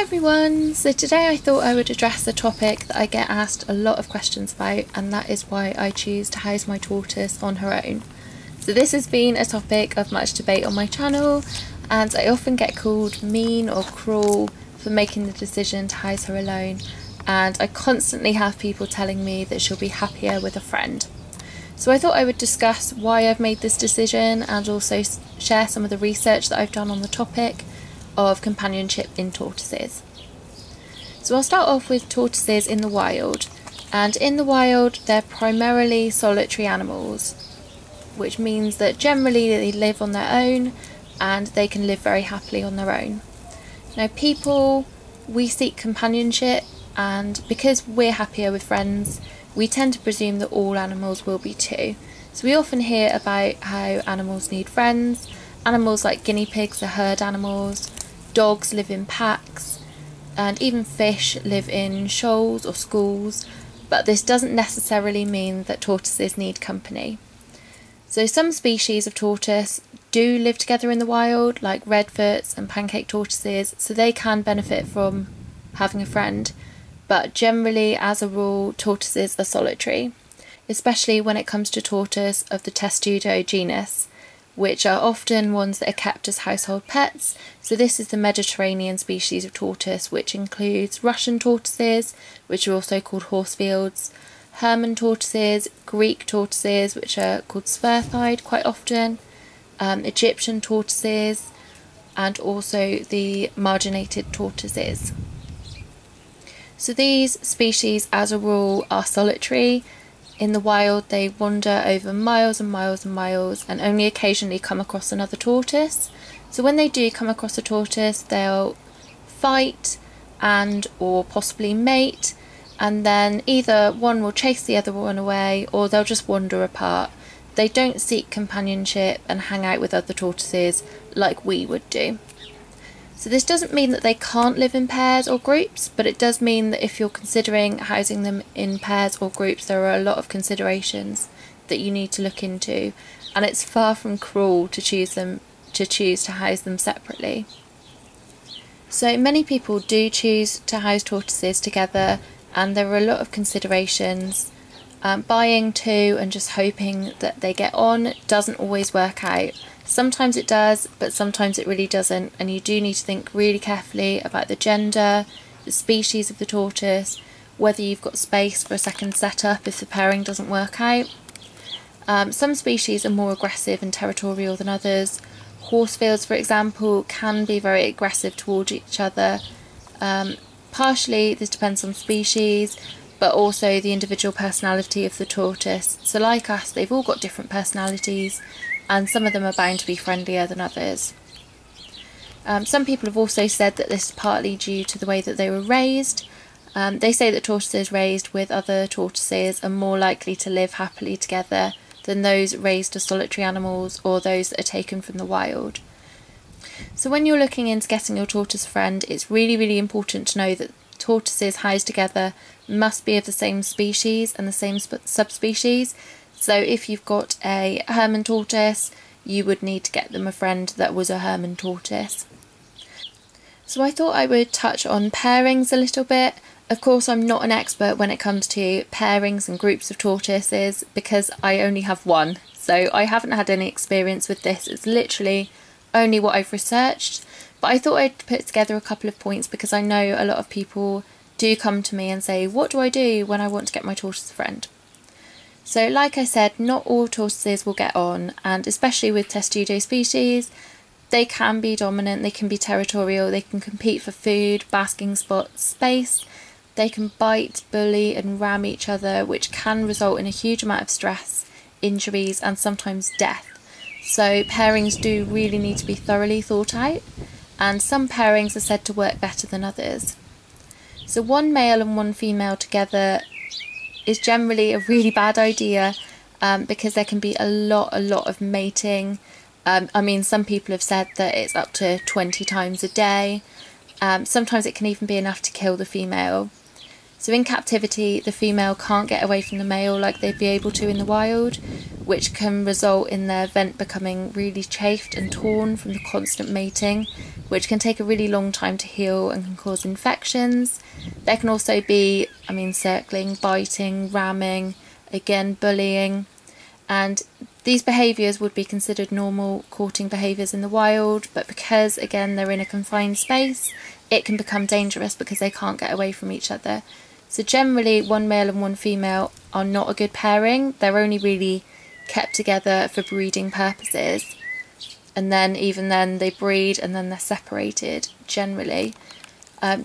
Hi everyone! So today I thought I would address a topic that I get asked a lot of questions about, and that is why I choose to house my tortoise on her own. So this has been a topic of much debate on my channel, and I often get called mean or cruel for making the decision to house her alone, and I constantly have people telling me that she'll be happier with a friend. So I thought I would discuss why I've made this decision and also share some of the research that I've done on the topic of companionship in tortoises. So I'll start off with tortoises in the wild, and in the wild they're primarily solitary animals, which means that generally they live on their own and they can live very happily on their own. Now people, we seek companionship, and because we're happier with friends we tend to presume that all animals will be too. So we often hear about how animals need friends, animals like guinea pigs are herd animals, dogs live in packs, and even fish live in shoals or schools, but this doesn't necessarily mean that tortoises need company. So some species of tortoise do live together in the wild, like redfoots and pancake tortoises, so they can benefit from having a friend, but generally as a rule tortoises are solitary, especially when it comes to tortoise of the Testudo genus, which are often ones that are kept as household pets. So this is the Mediterranean species of tortoise, which includes Russian tortoises, which are also called Horsfield's, Hermann tortoises, Greek tortoises, which are called spurthied quite often, Egyptian tortoises, and also the marginated tortoises. So these species as a rule are solitary. In the wild they wander over miles and miles and miles and only occasionally come across another tortoise. So when they do come across a tortoise they'll fight and or possibly mate, and then either one will chase the other one away or they'll just wander apart. They don't seek companionship and hang out with other tortoises like we would do. So this doesn't mean that they can't live in pairs or groups, but it does mean that if you're considering housing them in pairs or groups, there are a lot of considerations that you need to look into, and it's far from cruel to choose to house them separately. So many people do choose to house tortoises together, and there are a lot of considerations. Buying two and just hoping that they get on doesn't always work out. Sometimes it does, but sometimes it really doesn't, and you do need to think really carefully about the gender, the species of the tortoise, whether you've got space for a second setup if the pairing doesn't work out. Some species are more aggressive and territorial than others. Horsefield's, for example, can be very aggressive towards each other. Partially this depends on species, but also the individual personality of the tortoise. So like us, they've all got different personalities, and some of them are bound to be friendlier than others. Some people have also said that this is partly due to the way that they were raised. They say that tortoises raised with other tortoises are more likely to live happily together than those raised as solitary animals or those that are taken from the wild. So when you're looking into getting your tortoise friend, it's really, really important to know that tortoises housed together must be of the same species and the same subspecies. So if you've got a Hermann tortoise, you would need to get them a friend that was a Hermann tortoise. So I thought I would touch on pairings a little bit. Of course I'm not an expert when it comes to pairings and groups of tortoises because I only have one. So I haven't had any experience with this, it's literally only what I've researched. But I thought I'd put together a couple of points because I know a lot of people do come to me and say, what do I do when I want to get my tortoise friend? So like I said, not all tortoises will get on, and especially with Testudo species, they can be dominant, they can be territorial, they can compete for food, basking spots, space, they can bite, bully and ram each other, which can result in a huge amount of stress, injuries and sometimes death. So pairings do really need to be thoroughly thought out, and some pairings are said to work better than others. So one male and one female together is generally a really bad idea because there can be a lot of mating. I mean, some people have said that it's up to 20 times a day. Sometimes it can even be enough to kill the female. So in captivity, the female can't get away from the male like they'd be able to in the wild, which can result in their vent becoming really chafed and torn from the constant mating, which can take a really long time to heal and can cause infections. There can also be, circling, biting, ramming, again, bullying. And these behaviours would be considered normal courting behaviours in the wild, but because, again, they're in a confined space, it can become dangerous because they can't get away from each other. So generally, one male and one female are not a good pairing. They're only really kept together for breeding purposes. And then, even then, they breed and then they're separated, generally.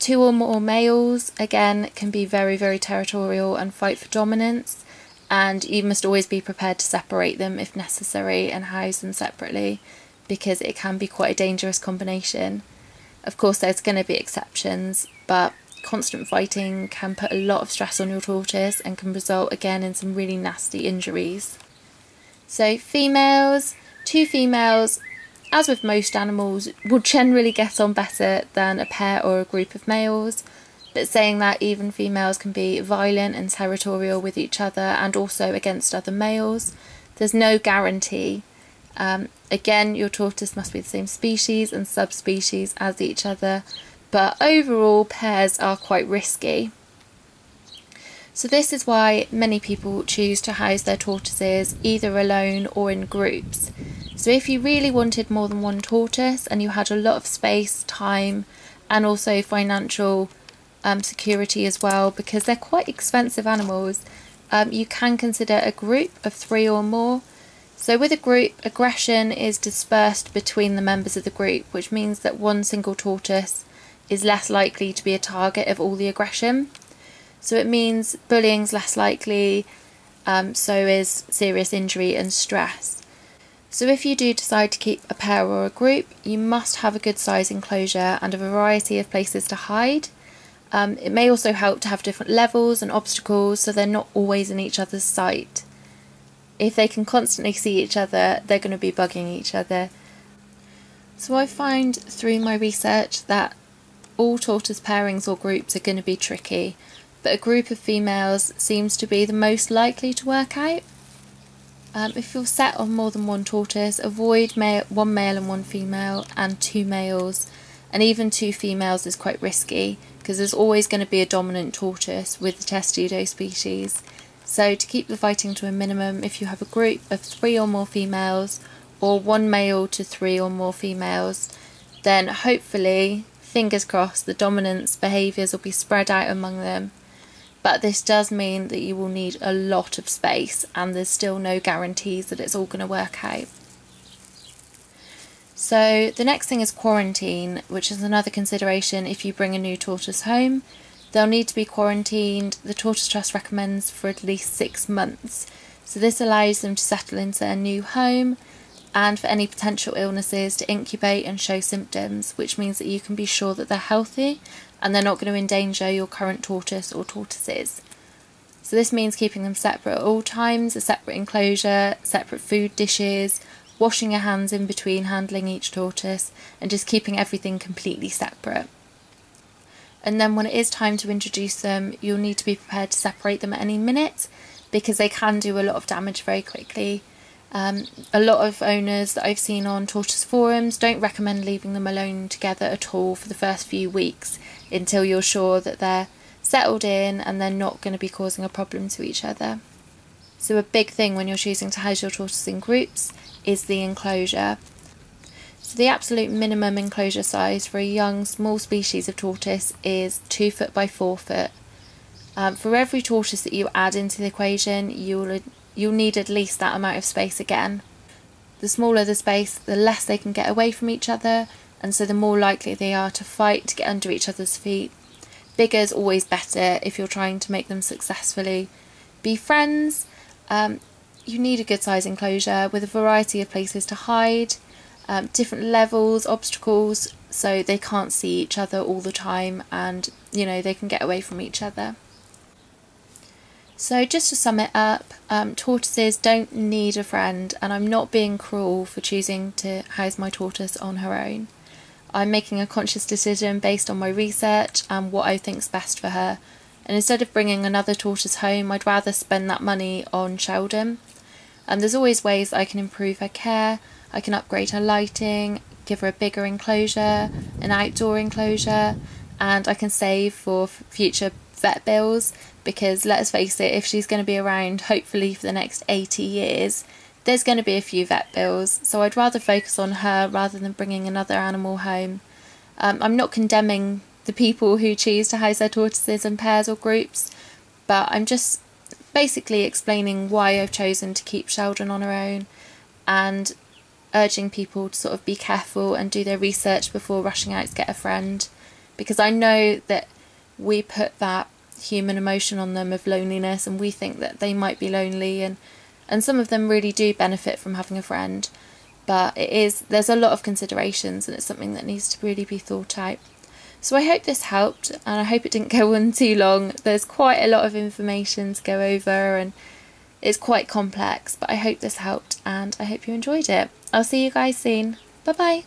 Two or more males, again, can be very, very territorial and fight for dominance. And you must always be prepared to separate them if necessary and house them separately, because it can be quite a dangerous combination. Of course, there's going to be exceptions, but constant fighting can put a lot of stress on your tortoise and can result again in some really nasty injuries. So females, two females, as with most animals, will generally get on better than a pair or a group of males. But saying that, even females can be violent and territorial with each other and also against other males. There's no guarantee. Again, your tortoise must be the same species and subspecies as each other, but overall pairs are quite risky. So this is why many people choose to house their tortoises either alone or in groups. So if you really wanted more than one tortoise and you had a lot of space, time and also financial security as well, because they're quite expensive animals, you can consider a group of three or more. So with a group, aggression is dispersed between the members of the group, which means that one single tortoise is less likely to be a target of all the aggression. So it means bullying's less likely, so is serious injury and stress. So if you do decide to keep a pair or a group, you must have a good size enclosure and a variety of places to hide. It may also help to have different levels and obstacles so they're not always in each other's sight. If they can constantly see each other, they're going to be bugging each other. So I find through my research that all tortoise pairings or groups are going to be tricky, but a group of females seems to be the most likely to work out. If you're set on more than one tortoise, avoid one male and one female and two males, and even two females is quite risky, because there's always going to be a dominant tortoise with the Testudo species. So to keep the fighting to a minimum, if you have a group of three or more females, or one male to three or more females, then hopefully, fingers crossed, the dominance behaviours will be spread out among them. But this does mean that you will need a lot of space, and there's still no guarantees that it's all going to work out. So the next thing is quarantine, which is another consideration if you bring a new tortoise home. They'll need to be quarantined. The Tortoise Trust recommends for at least 6 months. So this allows them to settle into their new home and for any potential illnesses to incubate and show symptoms, which means that you can be sure that they're healthy and they're not going to endanger your current tortoise or tortoises. So this means keeping them separate at all times, a separate enclosure, separate food dishes, washing your hands in between handling each tortoise, and just keeping everything completely separate. And then when it is time to introduce them, you'll need to be prepared to separate them at any minute, because they can do a lot of damage very quickly. A lot of owners that I've seen on tortoise forums don't recommend leaving them alone together at all for the first few weeks, until you're sure that they're settled in and they're not going to be causing a problem to each other. So a big thing when you're choosing to house your tortoise in groups is the enclosure. So the absolute minimum enclosure size for a young small species of tortoise is 2 foot by 4 foot. For every tortoise that you add into the equation, you'll need at least that amount of space again. The smaller the space, the less they can get away from each other, and so the more likely they are to fight to get under each other's feet. Bigger is always better if you're trying to make them successfully be friends. You need a good size enclosure with a variety of places to hide, different levels, obstacles, so they can't see each other all the time and, they can get away from each other. So just to sum it up, tortoises don't need a friend, and I'm not being cruel for choosing to house my tortoise on her own. I'm making a conscious decision based on my research and what I think's best for her. and instead of bringing another tortoise home, I'd rather spend that money on Sheldon. And there's always ways I can improve her care. I can upgrade her lighting, give her a bigger enclosure, an outdoor enclosure, and I can save for future vet bills, because let's face it, if she's going to be around hopefully for the next 80 years, there's going to be a few vet bills, so I'd rather focus on her rather than bringing another animal home. I'm not condemning the people who choose to house their tortoises in pairs or groups, but I'm just basically explaining why I've chosen to keep Sheldon on her own and urging people to sort of be careful and do their research before rushing out to get a friend, because I know that we put that human emotion on them of loneliness, and we think that they might be lonely, and some of them really do benefit from having a friend, but there's a lot of considerations, and it's something that needs to really be thought out. So I hope this helped, and I hope it didn't go on too long. There's quite a lot of information to go over, and it's quite complex, but I hope this helped, and I hope you enjoyed it. I'll see you guys soon. Bye bye.